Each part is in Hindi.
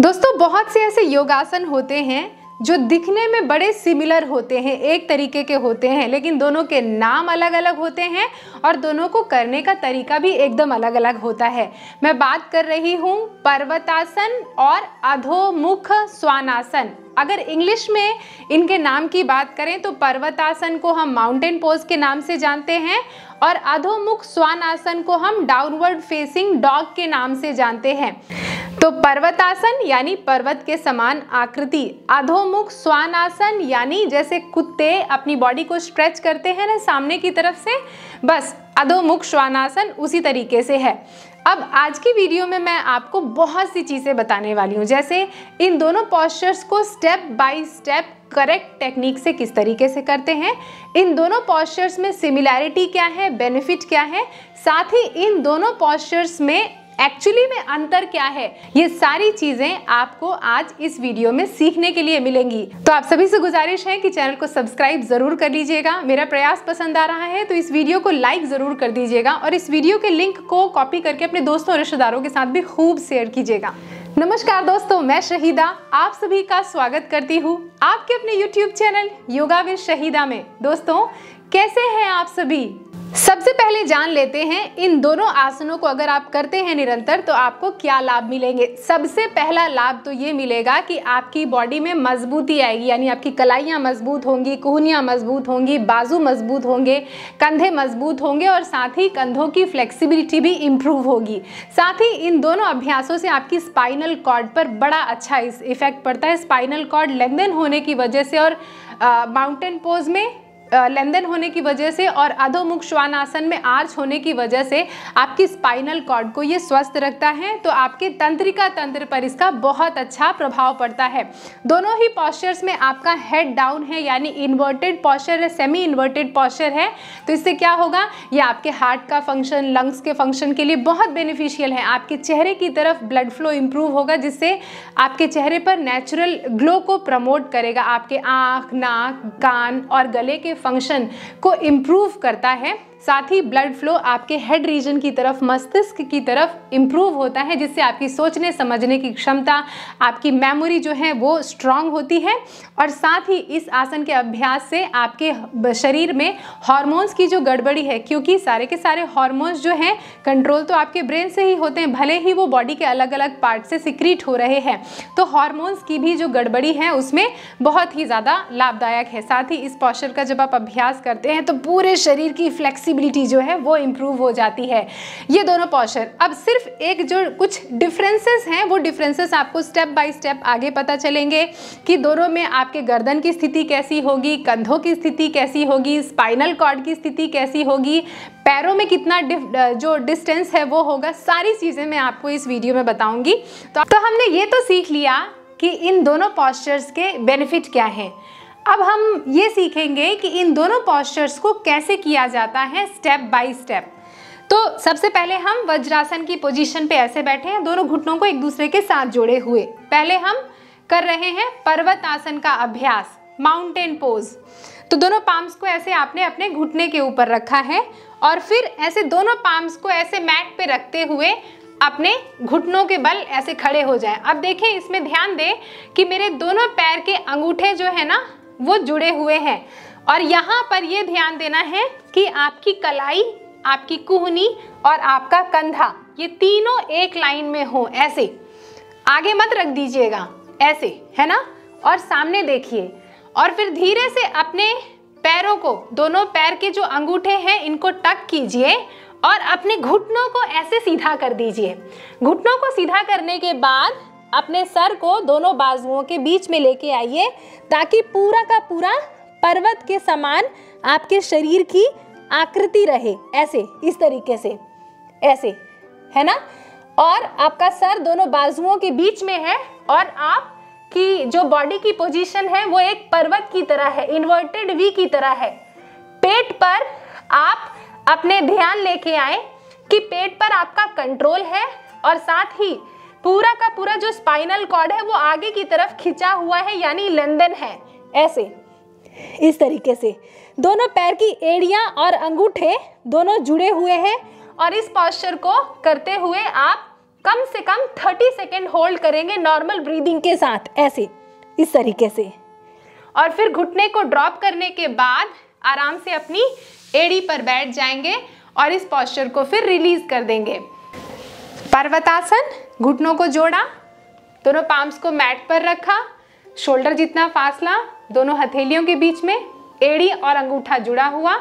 दोस्तों बहुत से ऐसे योगासन होते हैं जो दिखने में बड़े सिमिलर होते हैं, एक तरीके के होते हैं, लेकिन दोनों के नाम अलग अलग होते हैं और दोनों को करने का तरीका भी एकदम अलग अलग होता है। मैं बात कर रही हूँ पर्वतासन और अधोमुख स्वानासन। अगर इंग्लिश में इनके नाम की बात करें तो पर्वतासन को हम माउंटेन पोज के नाम से जानते हैं और अधोमुख स्वानासन को हम डाउनवर्ड फेसिंग डॉग के नाम से जानते हैं। तो पर्वतासन यानी पर्वत के समान आकृति, अधोमुख स्वानासन यानी जैसे कुत्ते अपनी बॉडी को स्ट्रेच करते हैं ना सामने की तरफ से, बस अधोमुख स्वानासन उसी तरीके से है। अब आज की वीडियो में मैं आपको बहुत सी चीज़ें बताने वाली हूँ, जैसे इन दोनों पोस्चर्स को step by step correct technique से किस तरीके से करते हैं, इन दोनों पोस्चर्स में सिमिलैरिटी क्या है, बेनिफिट क्या है, साथ ही इन दोनों पोस्चर्स में एक्चुअली में अंतर क्या है, ये सारी चीजें आपको आज इस वीडियो में सीखने के लिए मिलेंगी। तो आप सभी से गुजारिश है कि चैनल को सब्सक्राइब जरूर कर लीजिएगा। मेरा प्रयास पसंद आ रहा है तो इस वीडियो को लाइक जरूर कर दीजिएगा और इस वीडियो के लिंक को कॉपी करके अपने दोस्तों और रिश्तेदारों के साथ भी खूब शेयर कीजिएगा। नमस्कार दोस्तों, मैं शहीदा आप सभी का स्वागत करती हूँ आपके अपने YouTube channel yoga with Shahida में। दोस्तों कैसे हैं आप सभी? सबसे पहले जान लेते हैं इन दोनों आसनों को अगर आप करते हैं निरंतर तो आपको क्या लाभ मिलेंगे। सबसे पहला लाभ तो ये मिलेगा कि आपकी बॉडी में मजबूती आएगी, यानी आपकी कलाइयाँ मजबूत होंगी, कूहनियाँ मजबूत होंगी, बाजू मजबूत होंगे, कंधे मजबूत होंगे और साथ ही कंधों की फ्लेक्सिबिलिटी भी इम्प्रूव होगी। साथ ही इन दोनों अभ्यासों से आपकी स्पाइनल कॉर्ड पर बड़ा अच्छा इफेक्ट पड़ता है। स्पाइनल कॉर्ड लेंथन होने की वजह से और माउंटेन पोज में लेंदन होने की वजह से और अधोमुख श्वानासन में आर्च होने की वजह से आपकी स्पाइनल कॉर्ड को ये स्वस्थ रखता है, तो आपके तंत्रिका तंत्र पर इसका बहुत अच्छा प्रभाव पड़ता है। दोनों ही पॉस्चर्स में आपका हेड डाउन है यानी इन्वर्टेड पॉस्चर है, सेमी इन्वर्टेड पॉस्चर है, तो इससे क्या होगा, ये आपके हार्ट का फंक्शन, लंग्स के फंक्शन के लिए बहुत बेनिफिशियल है। आपके चेहरे की तरफ ब्लड फ्लो इम्प्रूव होगा जिससे आपके चेहरे पर नेचुरल ग्लो को प्रमोट करेगा। आपके आँख, नाक, कान और गले के फंक्शन को इम्प्रूव करता है। साथ ही ब्लड फ्लो आपके हेड रीजन की तरफ, मस्तिष्क की तरफ इम्प्रूव होता है जिससे आपकी सोचने समझने की क्षमता, आपकी मेमोरी जो है वो स्ट्रांग होती है। और साथ ही इस आसन के अभ्यास से आपके शरीर में हार्मोन्स की जो गड़बड़ी है, क्योंकि सारे के सारे हार्मोन्स जो हैं कंट्रोल तो आपके ब्रेन से ही होते हैं, भले ही वो बॉडी के अलग अलग पार्ट से सिक्रीट हो रहे हैं, तो हार्मोन्स की भी जो गड़बड़ी है उसमें बहुत ही ज़्यादा लाभदायक है। साथ ही इस पॉस्चर का जब आप अभ्यास करते हैं तो पूरे शरीर की फ्लेक्सी जो है वो इम्प्रूव हो जाती है। ये दोनों पोस्चर, अब सिर्फ एक जो कुछ डिफरेंसेस हैं वो डिफरेंसेस आपको स्टेप बाय स्टेप आगे पता चलेंगे कि दोनों में आपके गर्दन की स्थिति कैसी होगी, कंधों की स्थिति कैसी होगी, स्पाइनल कॉर्ड की स्थिति कैसी होगी, पैरों में कितना जो डिस्टेंस है वो होगा, सारी चीज़ें मैं आपको इस वीडियो में बताऊंगी। तो हमने ये तो सीख लिया कि इन दोनों पोस्चर्स के बेनिफिट क्या हैं। अब हम ये सीखेंगे कि इन दोनों पोस्चर्स को कैसे किया जाता है स्टेप बाय स्टेप। तो सबसे पहले हम वज्रासन की पोजीशन पे ऐसे बैठे हैं, दोनों घुटनों को एक दूसरे के साथ जोड़े हुए। पहले हम कर रहे हैं पर्वतासन का अभ्यास, माउंटेन पोज। तो दोनों पाम्स को ऐसे आपने अपने घुटने के ऊपर रखा है और फिर ऐसे दोनों पाम्स को ऐसे मैट पे रखते हुए अपने घुटनों के बल ऐसे खड़े हो जाएं। अब देखें, इसमें ध्यान दें कि मेरे दोनों पैर के अंगूठे जो है ना वो जुड़े हुए हैं और यहाँ पर ये ध्यान देना है कि आपकी कलाई, आपकी कुहनी और आपका कंधा ये तीनों एक लाइन में हो। ऐसे आगे मत रख दीजिएगा, ऐसे है ना, और सामने देखिए और फिर धीरे से अपने पैरों को, दोनों पैर के जो अंगूठे हैं इनको टक कीजिए और अपने घुटनों को ऐसे सीधा कर दीजिए। घुटनों को सीधा करने के बाद अपने सर को दोनों बाजुओं के बीच में लेके आइए ताकि पूरा का पूरा पर्वत के समान आपके शरीर की आकृति रहे। ऐसे इस तरीके से, ऐसे है ना, और आपका सर दोनों बाजुओं के बीच में है और आप की जो बॉडी की पोजीशन है वो एक पर्वत की तरह है, इन्वर्टेड वी की तरह है। पेट पर आप अपने ध्यान लेके आए कि पेट पर आपका कंट्रोल है और साथ ही पूरा का पूरा जो स्पाइनल कॉर्ड है वो आगे की तरफ खिंचा हुआ है यानी लेंदन है। ऐसे इस तरीके से दोनों पैर की एड़ियां और अंगूठे दोनों जुड़े हुए हैं और इस पॉस्चर को करते हुए आप कम से कम 30 सेकेंड होल्ड करेंगे नॉर्मल ब्रीदिंग के साथ, ऐसे इस तरीके से। और फिर घुटने को ड्रॉप करने के बाद आराम से अपनी एड़ी पर बैठ जाएंगे और इस पॉस्चर को फिर रिलीज कर देंगे। पर्वतासन, घुटनों को जोड़ा, दोनों पाम्स को मैट पर रखा, शोल्डर जितना फासला दोनों हथेलियों के बीच में, एड़ी और अंगूठा जुड़ा हुआ,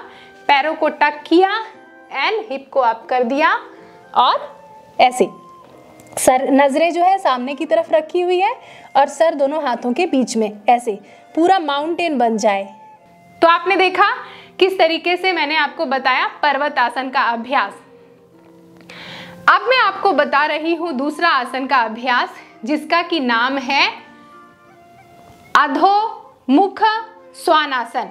पैरों को टक किया एंड हिप को अप कर दिया और ऐसे सर, नजरें जो है सामने की तरफ रखी हुई है और सर दोनों हाथों के बीच में, ऐसे पूरा माउंटेन बन जाए। तो आपने देखा किस तरीके से मैंने आपको बताया पर्वत आसन का अभ्यास। अब मैं आपको बता रही हूं दूसरा आसन का अभ्यास, जिसका की नाम है अधो मुख स्वानासन।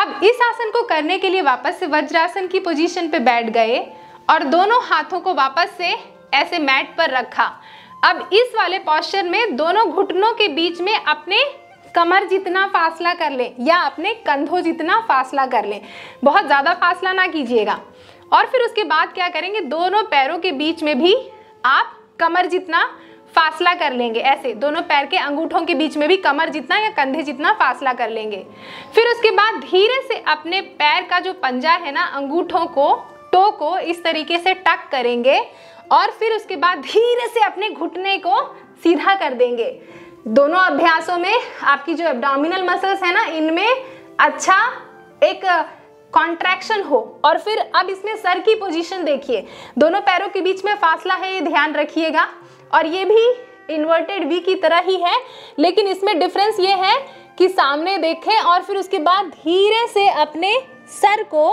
अब इस आसन को करने के लिए वापस से वज्रासन की पोजीशन पे बैठ गए और दोनों हाथों को वापस से ऐसे मैट पर रखा। अब इस वाले पोस्चर में दोनों घुटनों के बीच में अपने कमर जितना फासला कर ले या अपने कंधों जितना फासला कर ले, बहुत ज़्यादा फासला ना कीजिएगा। और फिर उसके बाद क्या करेंगे, दोनों पैरों के बीच में भी आप कमर जितना फासला कर लेंगे, ऐसे दोनों पैर के अंगूठों के बीच में भी कमर जितना या कंधे जितना फासला कर लेंगे। फिर उसके बाद धीरे से अपने पैर का जो पंजा है ना, अंगूठों को, टो को इस तरीके से टक करेंगे और फिर उसके बाद धीरे से अपने घुटने को सीधा कर देंगे। दोनों अभ्यासों में आपकी जो एब्डोमिनल मसल्स है ना, इनमें अच्छा एक कॉन्ट्रैक्शन हो। और फिर अब इसमें सर की पोजीशन देखिए, दोनों पैरों के बीच में फासला है, ये ध्यान रखिएगा। और ये भी इन्वर्टेड वी की तरह ही है, लेकिन इसमें डिफरेंस ये है कि सामने देखें और फिर उसके बाद धीरे से अपने सर को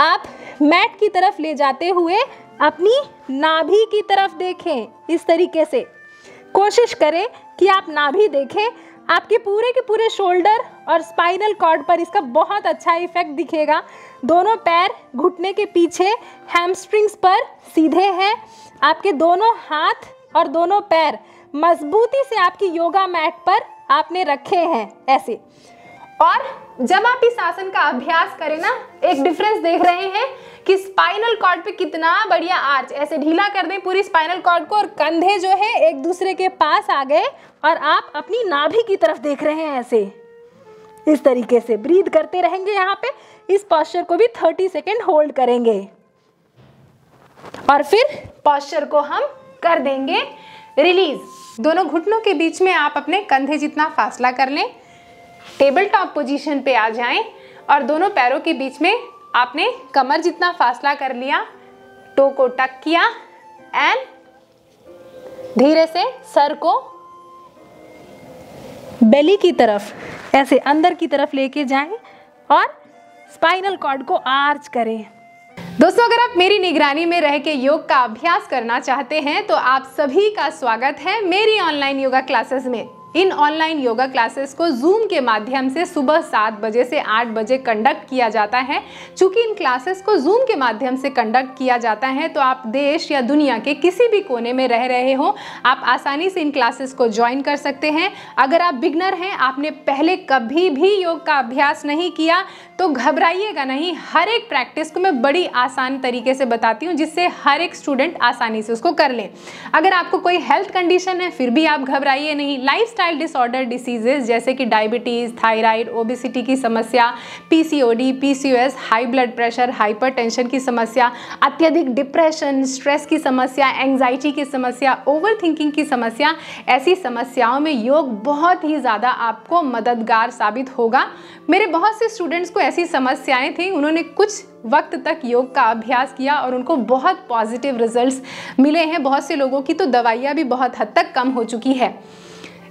आप मैट की तरफ ले जाते हुए अपनी नाभि की तरफ देखें। इस तरीके से कोशिश करें कि आप नाभि देखें, आपके पूरे के पूरे शोल्डर और स्पाइनल कॉर्ड पर इसका बहुत अच्छा इफेक्ट दिखेगा। दोनों पैर घुटने के पीछे हैमस्ट्रिंग्स पर सीधे हैं, आपके दोनों हाथ और दोनों पैर मजबूती से आपकी योगा मैट पर आपने रखे हैं, ऐसे। और जब आप इस आसन का अभ्यास करें ना, एक डिफरेंस देख रहे हैं कि स्पाइनल कॉर्ड पे कितना बढ़िया आर्च, ऐसे ढीला कर दें पूरी स्पाइनल कॉर्ड को और कंधे जो है एक दूसरे के पास आ गए और आप अपनी नाभि की तरफ देख रहे हैं, ऐसे इस तरीके से ब्रीद करते रहेंगे। यहाँ पे इस पॉस्चर को भी 30 सेकेंड होल्ड करेंगे और फिर पॉस्चर को हम कर देंगे रिलीज। दोनों घुटनों के बीच में आप अपने कंधे जितना फासला कर लें, टेबल टॉप पोजीशन पे आ जाएं और दोनों पैरों के बीच में आपने कमर जितना फासला कर लिया, टो को टक किया एंड धीरे से सर को बेली की तरफ, ऐसे अंदर की तरफ लेके जाएं और स्पाइनल कॉर्ड को आर्च करें। दोस्तों, अगर आप मेरी निगरानी में रह के योग का अभ्यास करना चाहते हैं तो आप सभी का स्वागत है मेरी ऑनलाइन योगा क्लासेस में। इन ऑनलाइन योगा क्लासेस को जूम के माध्यम से सुबह 7 बजे से 8 बजे कंडक्ट किया जाता है। चूँकि इन क्लासेस को जूम के माध्यम से कंडक्ट किया जाता है तो आप देश या दुनिया के किसी भी कोने में रह रहे हो, आप आसानी से इन क्लासेस को ज्वाइन कर सकते हैं। अगर आप बिगनर हैं, आपने पहले कभी भी योग का अभ्यास नहीं किया तो घबराइएगा नहीं, हर एक प्रैक्टिस को मैं बड़ी आसान तरीके से बताती हूँ जिससे हर एक स्टूडेंट आसानी से उसको कर ले। अगर आपको कोई हेल्थ कंडीशन है फिर भी आप घबराइए नहीं। लाइफस्टाइल डिसऑर्डर डिसीजेज जैसे कि डायबिटीज़, थायराइड, ओबेसिटी की समस्या, PCOD, PCOS, high blood pressure, hypertension की समस्या, अत्यधिक डिप्रेशन, स्ट्रेस की समस्या, एंग्जाइटी की समस्या, ओवरथिंकिंग की समस्या, ऐसी समस्याओं में योग बहुत ही ज़्यादा आपको मददगार साबित होगा। मेरे बहुत से स्टूडेंट्स को ऐसी समस्याएं थी, उन्होंने कुछ वक्त तक योग का अभ्यास किया और उनको बहुत पॉजिटिव रिजल्ट्स मिले हैं। बहुत से लोगों की तो दवाइयाँ भी बहुत हद तक कम हो चुकी है।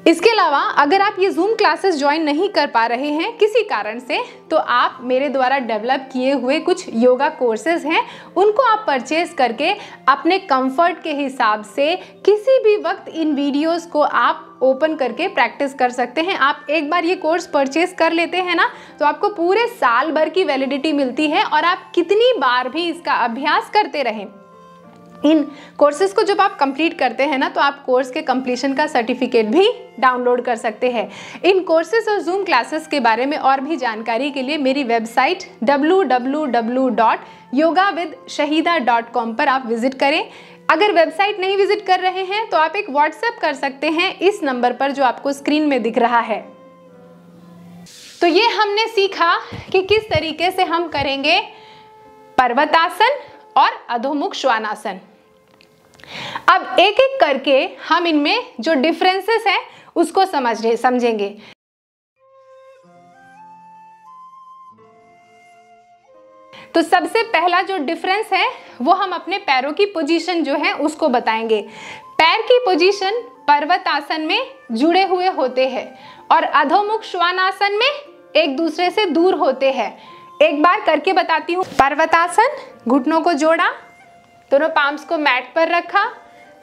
इसके अलावा अगर आप ये Zoom क्लासेस ज्वाइन नहीं कर पा रहे हैं किसी कारण से तो आप मेरे द्वारा डेवलप किए हुए कुछ योगा कोर्सेज हैं, उनको आप परचेज करके अपने कंफर्ट के हिसाब से किसी भी वक्त इन वीडियोस को आप ओपन करके प्रैक्टिस कर सकते हैं। आप एक बार ये कोर्स परचेज कर लेते हैं ना तो आपको पूरे साल भर की वैलिडिटी मिलती है और आप कितनी बार भी इसका अभ्यास करते रहें। इन कोर्सेज़ को जब आप कंप्लीट करते हैं ना तो आप कोर्स के कंप्लीशन का सर्टिफिकेट भी डाउनलोड कर सकते हैं। इन कोर्सेज़ और जूम क्लासेस के बारे में और भी जानकारी के लिए मेरी वेबसाइट www.yogawithshahida.com पर आप विजिट करें। अगर वेबसाइट नहीं विजिट कर रहे हैं तो आप एक व्हाट्सएप कर सकते हैं इस नंबर पर जो आपको स्क्रीन में दिख रहा है। तो ये हमने सीखा कि किस तरीके से हम करेंगे पर्वतासन और अधोमुख श्वानासन। अब एक एक करके हम इनमें जो डिफरेंसेस हैं उसको समझेंगे। तो सबसे पहला जो डिफरेंस है वो हम अपने पैरों की पोजीशन जो है उसको बताएंगे। पैर की पोजीशन पर्वतासन में जुड़े हुए होते हैं और अधोमुख श्वानासन में एक दूसरे से दूर होते हैं। एक बार करके बताती हूँ। पर्वतासन, घुटनों को जोड़ा, दोनों पाम्स को मैट पर रखा,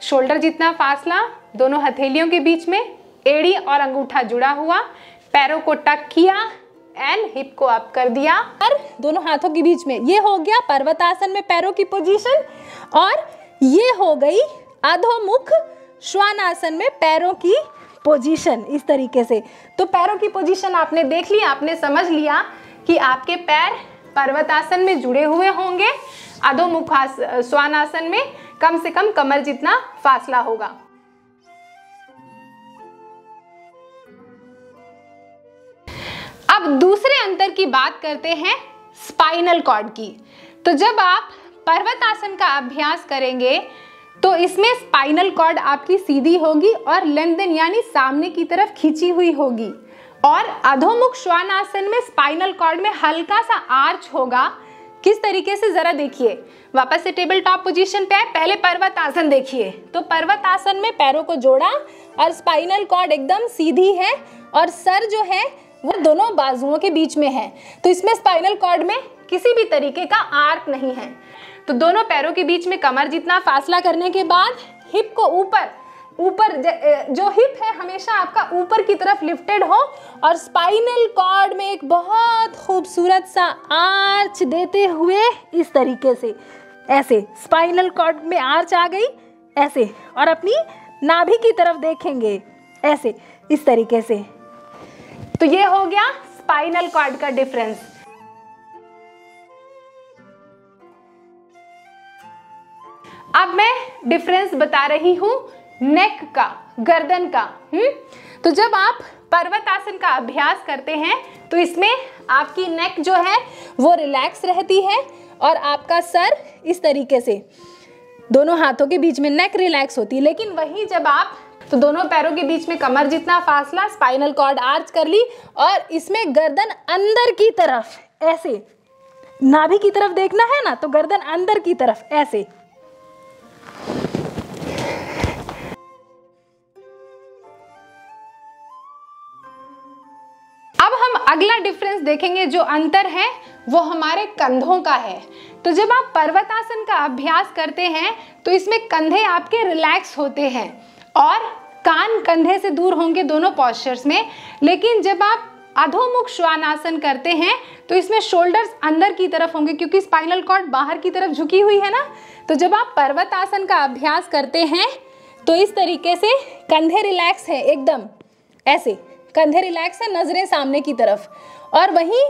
शोल्डर जितना फासला दोनों हथेलियों के बीच में, एड़ी और अंगूठा जुड़ा हुआ, पैरों को टक किया एंड हिप को अप कर दिया और दोनों हाथों के बीच में। ये हो गया पर्वतासन में पैरों की पोजीशन और ये हो गई अधोमुख श्वानासन में पैरों की पोजीशन। इस तरीके से तो पैरों की पोजीशन आपने देख लिया, आपने समझ लिया कि आपके पैर पर्वतासन में जुड़े हुए होंगे, अधोमुख श्वानासन में कम से कम कमर जितना फासला होगा। अब दूसरे अंतर की बात करते हैं स्पाइनल कॉर्ड की। तो जब आप पर्वतासन का अभ्यास करेंगे तो इसमें स्पाइनल कॉर्ड आपकी सीधी होगी और लेंथन यानी सामने की तरफ खींची हुई होगी, और अधोमुख श्वानासन में स्पाइनल कॉर्ड में हल्का सा आर्च होगा। किस तरीके से जरा देखिए, वापस से टेबल टॉप पोजीशन पे है, पहले पर्वतासन देखिए। तो पर्वतासन में पैरों को जोड़ा और स्पाइनल कॉर्ड एकदम सीधी है और सर जो है वो दोनों बाजुओं के बीच में है, तो इसमें स्पाइनल कॉर्ड में किसी भी तरीके का आर्क नहीं है। तो दोनों पैरों के बीच में कमर जितना फासला करने के बाद हिप को ऊपर जो हिप है हमेशा आपका ऊपर की तरफ लिफ्टेड हो और स्पाइनल कॉर्ड में एक बहुत खूबसूरत सा आर्च देते हुए इस तरीके से, ऐसे स्पाइनल कॉर्ड में आर्च आ गई ऐसे, और अपनी नाभि की तरफ देखेंगे ऐसे, इस तरीके से। तो ये हो गया स्पाइनल कॉर्ड का डिफरेंस। अब मैं डिफरेंस बता रही हूँ नेक का, गर्दन का। तो जब आप पर्वतासन का अभ्यास करते हैं तो इसमें आपकी नेक जो है वो रिलैक्स रहती है और आपका सर इस तरीके से दोनों हाथों के बीच में नेक रिलैक्स होती है। लेकिन वहीं जब आप तो दोनों पैरों के बीच में कमर जितना फासला, स्पाइनल कॉर्ड आर्च कर ली और इसमें गर्दन अंदर की तरफ ऐसे, नाभि की तरफ देखना है ना, तो गर्दन अंदर की तरफ ऐसे। अगला डिफरेंस देखेंगे, जो अंतर है वो हमारे कंधों का है। तो जब आप पर्वतासन का अभ्यास करते हैं तो इसमें कंधे आपके रिलैक्स होते हैं और कान कंधे से दूर होंगे दोनों पॉस्चर्स में। लेकिन जब आप अधोमुख श्वानासन करते हैं तो इसमें शोल्डर्स अंदर की तरफ होंगे क्योंकि स्पाइनल कॉर्ड बाहर की तरफ झुकी हुई है ना। तो जब आप पर्वतासन का अभ्यास करते हैं तो इस तरीके से कंधे रिलैक्स है एकदम ऐसे, कंधे रिलैक्स है, नजरें सामने की तरफ। और वहीं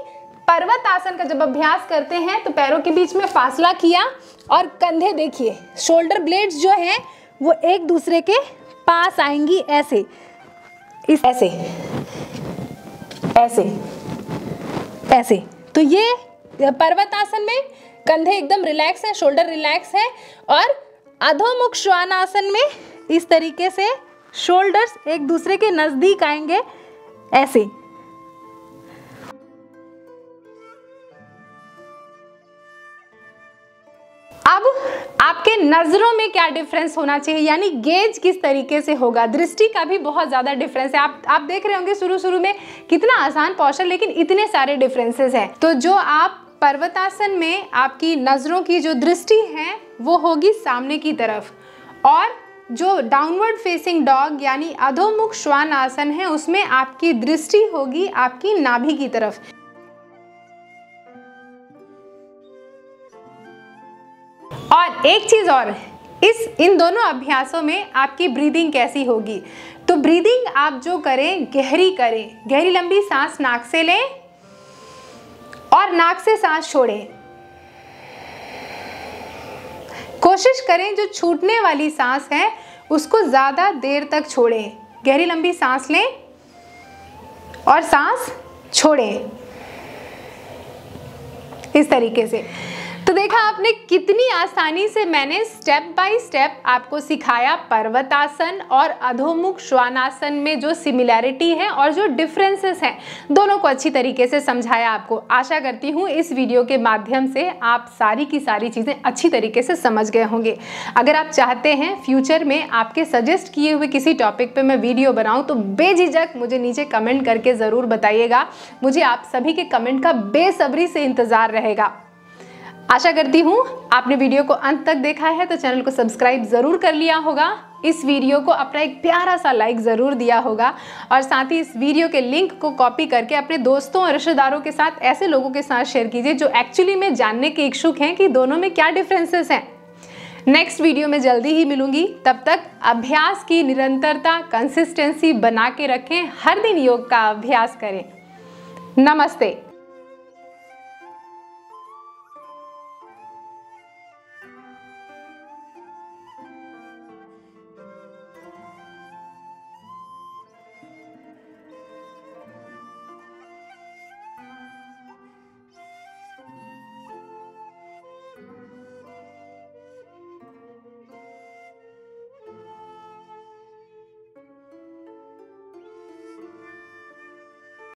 पर्वतासन का जब अभ्यास करते हैं तो पैरों के बीच में फासला किया और कंधे देखिए, शोल्डर ब्लेड्स जो हैं वो एक दूसरे के पास आएंगी ऐसे, इस ऐसे ऐसे ऐसे। तो ये पर्वतासन में कंधे एकदम रिलैक्स है, शोल्डर रिलैक्स है, और अधोमुख श्वानासन में इस तरीके से शोल्डर्स एक दूसरे के नजदीक आएंगे ऐसे। अब आपके नजरों में क्या डिफरेंस होना चाहिए, यानी गेज किस तरीके से होगा, दृष्टि का भी बहुत ज्यादा डिफरेंस है। आप देख रहे होंगे शुरू में कितना आसान पॉस्चर, लेकिन इतने सारे डिफरेंसेस हैं। तो जो आप पर्वतासन में आपकी नजरों की जो दृष्टि है वो होगी सामने की तरफ, और जो डाउनवर्ड फेसिंग डॉग यानी अधोमुख श्वानासन है उसमें आपकी दृष्टि होगी आपकी नाभि की तरफ। और एक चीज और, इन दोनों अभ्यासों में आपकी ब्रीदिंग कैसी होगी। तो ब्रीदिंग आप जो करें, गहरी लंबी सांस नाक से लें और नाक से सांस छोड़ें। कोशिश करें जो छूटने वाली सांस है उसको ज़्यादा देर तक छोड़ें। गहरी लंबी सांस लें और सांस छोड़ें इस तरीके से। तो देखा आपने कितनी आसानी से मैंने स्टेप बाय स्टेप आपको सिखाया पर्वतासन और अधोमुख श्वानासन में जो सिमिलैरिटी है और जो डिफरेंसेस हैं दोनों को अच्छी तरीके से समझाया आपको। आशा करती हूँ इस वीडियो के माध्यम से आप सारी की सारी चीज़ें अच्छी तरीके से समझ गए होंगे। अगर आप चाहते हैं फ्यूचर में आपके सजेस्ट किए हुए किसी टॉपिक पर मैं वीडियो बनाऊँ तो बेझिझक मुझे नीचे कमेंट करके ज़रूर बताइएगा। मुझे आप सभी के कमेंट का बेसब्री से इंतज़ार रहेगा। आशा करती हूँ आपने वीडियो को अंत तक देखा है तो चैनल को सब्सक्राइब ज़रूर कर लिया होगा, इस वीडियो को अपना एक प्यारा सा लाइक ज़रूर दिया होगा और साथ ही इस वीडियो के लिंक को कॉपी करके अपने दोस्तों और रिश्तेदारों के साथ, ऐसे लोगों के साथ शेयर कीजिए जो एक्चुअली में जानने के इच्छुक हैं कि दोनों में क्या डिफरेंसेस हैं। नेक्स्ट वीडियो में जल्दी ही मिलूंगी, तब तक अभ्यास की निरंतरता, कंसिस्टेंसी बना के रखें, हर दिन योग का अभ्यास करें। नमस्ते।